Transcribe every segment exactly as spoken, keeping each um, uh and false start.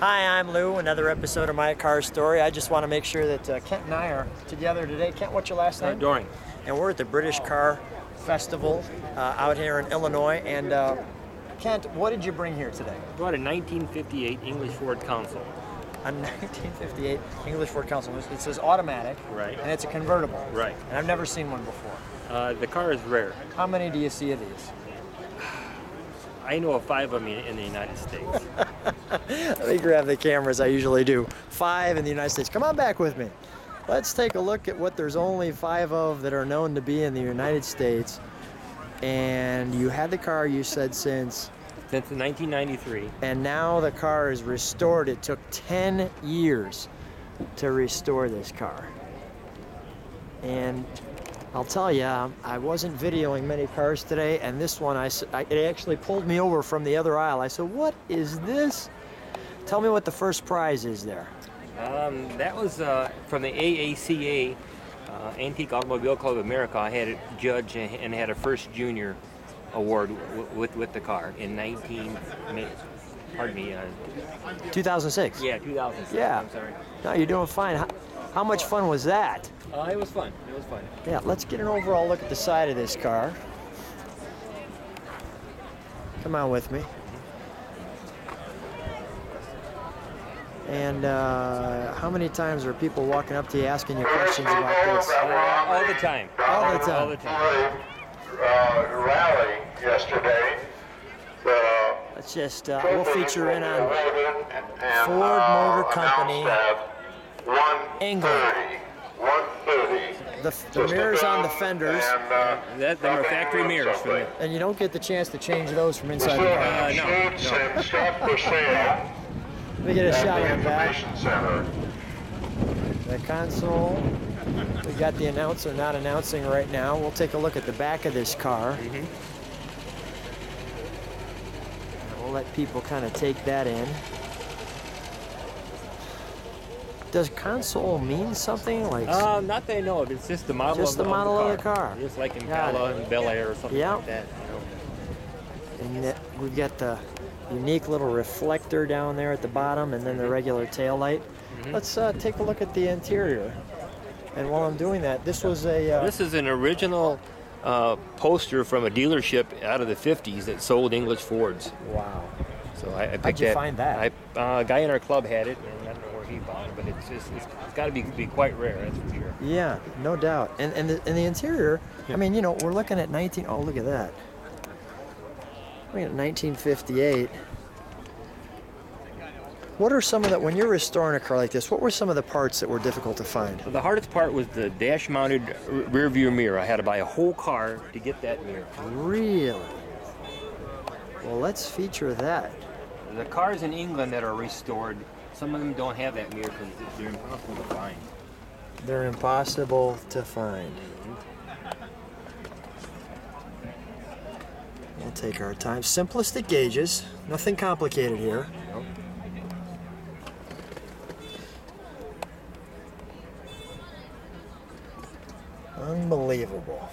Hi, I'm Lou, another episode of My Car Story. I just want to make sure that uh, Kent and I are together today. Kent, what's your last name? Doehring. And we're at the British Car Festival uh, out here in Illinois. And uh, Kent, what did you bring here today? I brought a nineteen fifty-eight English Ford Consul. A nineteen fifty-eight English Ford Consul. It says automatic, right? And it's a convertible. Right. And I've never seen one before. Uh, the car is rare. How many do you see of these? I know of five of them in the United States. Let me grab the cameras, I usually do. Five in the United States. Come on back with me. Let's take a look at what there's only five of that are known to be in the United States. And you had the car, you said, since? Since nineteen ninety-three. And now the car is restored. It took ten years to restore this car. And I'll tell you, I wasn't videoing many cars today, and this one, I, I, it actually pulled me over from the other aisle. I said, what is this? Tell me what the first prize is there. Um, that was uh, from the A A C A, uh, Antique Automobile Club of America. I had a judge and had a first junior award w with, with the car in nineteen, pardon me, uh, two thousand six. Yeah, two thousand six, yeah. I'm sorry. No, you're doing fine. How, how much fun was that? Uh, it was fun. It was fun. Yeah, let's get an overall look at the side of this car. Come on with me. And uh, how many times are people walking up to you asking you questions about this? Uh, all the time. All the time. All the time. Uh, rally yesterday. The Let's just. Uh, we'll feature in on Ford Motor Company, England. The, the mirrors on the fenders. And, uh, that, they are factory mirrors for me. And you don't get the chance to change those from inside uh, the car. Uh, no, no. Let me get a shot of the back. Center. The console. We got the announcer not announcing right now. We'll take a look at the back of this car. Mm-hmm. We'll let people kind of take that in. Does console mean something like? Uh, not that I know of. It's just the model. Just the, the model of the car. Just like Impala and Bel Air or something yep. like that. You know. And that, we've got the unique little reflector down there at the bottom, and then the regular tail light. Mm-hmm. Let's uh, take a look at the interior. And while I'm doing that, this was a. Uh, this is an original uh, poster from a dealership out of the fifties that sold English Fords. Wow. So I, I picked How'd you that. Find that? I, uh, a guy in our club had it. And I don't know where he bought it, but it's just it's, it's got to be be quite rare, that's for sure. Yeah, no doubt. And and the, and the interior, I mean, you know, we're looking at nineteen. Oh, look at that. We're at nineteen fifty-eight. What are some of the, when you're restoring a car like this, what were some of the parts that were difficult to find? Well, the hardest part was the dash-mounted rear-view mirror. I had to buy a whole car to get that mirror. Really? Well, let's feature that. The cars in England that are restored, some of them don't have that mirror because they're impossible to find. They're impossible to find. Mm-hmm. We'll take our time. Simplistic gauges, nothing complicated here. Nope. Unbelievable.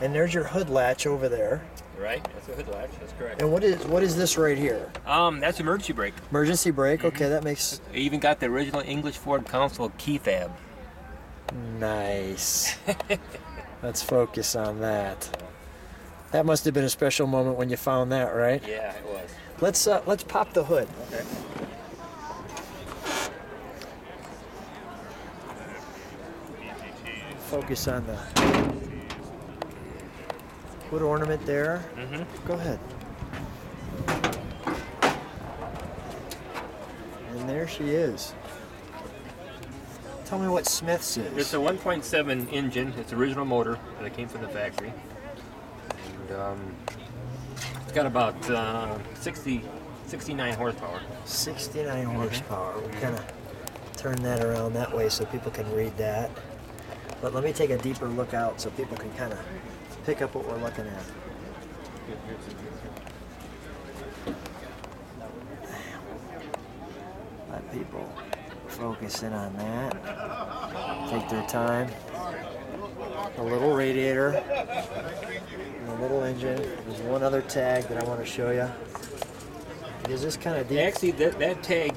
And there's your hood latch over there. Right, that's a hood latch, that's correct. And what is what is this right here? Um, that's emergency brake. Emergency brake, okay, mm-hmm. That makes... I even got the original English Ford Consul key fab. Nice. Let's focus on that. That must have been a special moment when you found that, right? Yeah, it was. Let's, uh, let's pop the hood. Okay. Focus on the... Wood ornament there. Mm-hmm. Go ahead. And there she is. Tell me what Smith's is. It's a one point seven engine. It's the original motor that came from the factory. And, um, it's got about uh, sixty, sixty-nine horsepower. sixty-nine horsepower. Mm-hmm. We'll kind of turn that around that way so people can read that. But let me take a deeper look out so people can kind of pick up what we're looking at. Let people focus in on that. Take their time. A little radiator, and a little engine. There's one other tag that I want to show you. Is this kind of deep? Actually, that, that tag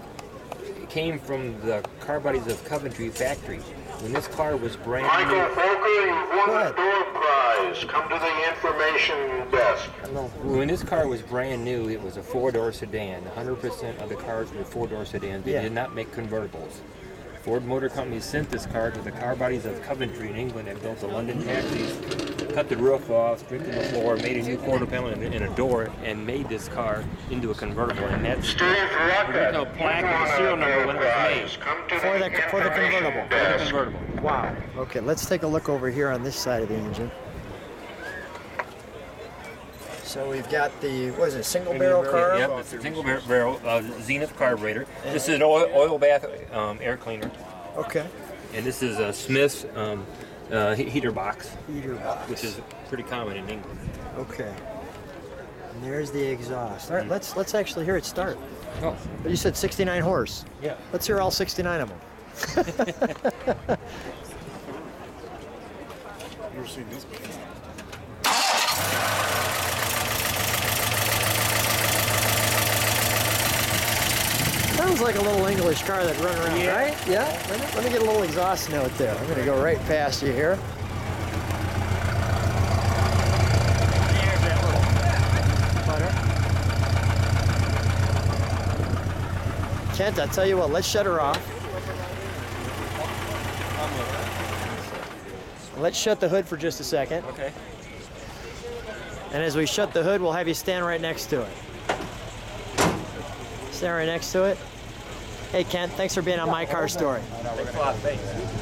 came from the car bodies of Coventry factory. When this car was brand Michael new. Michael Folker, you've won what? The Door Prize. Come to the information desk. No. When this car was brand new, it was a four-door sedan. one hundred percent of the cars were four-door sedans. They yeah. did not make convertibles. Ford Motor Company sent this car to the car bodies of Coventry in England and built the London taxis, cut the roof off, strengthened the floor, made a new quarter panel and a door, and made this car into a convertible. And that's the original plaque and the serial number when it was made. For the, for the convertible. For the convertible. Wow. Okay, let's take a look over here on this side of the engine. So we've got the, what is it, single barrel carburetor? Yep, it's a single barrel uh, Zenith carburetor. And this is an oil, oil bath um, air cleaner. Okay. And this is a Smith's um, uh, heater box. Heater box. Which is pretty common in England. Okay. And there's the exhaust. All right, mm-hmm. let's, let's actually hear it start. Oh. But you said sixty-nine horse. Yeah. Let's hear all sixty-nine of them. You've never seen this before. Sounds like a little English car that run around, yeah. right? Yeah. Let me, let me get a little exhaust note there. I'm going to go right past you here. There's that little butter. Kent, I tell you what, let's shut her off. Let's shut the hood for just a second. Okay. And as we shut the hood, we'll have you stand right next to it. Stand right next to it. Hey, Kent, thanks for being on My Car Story. Thanks a lot. Thanks.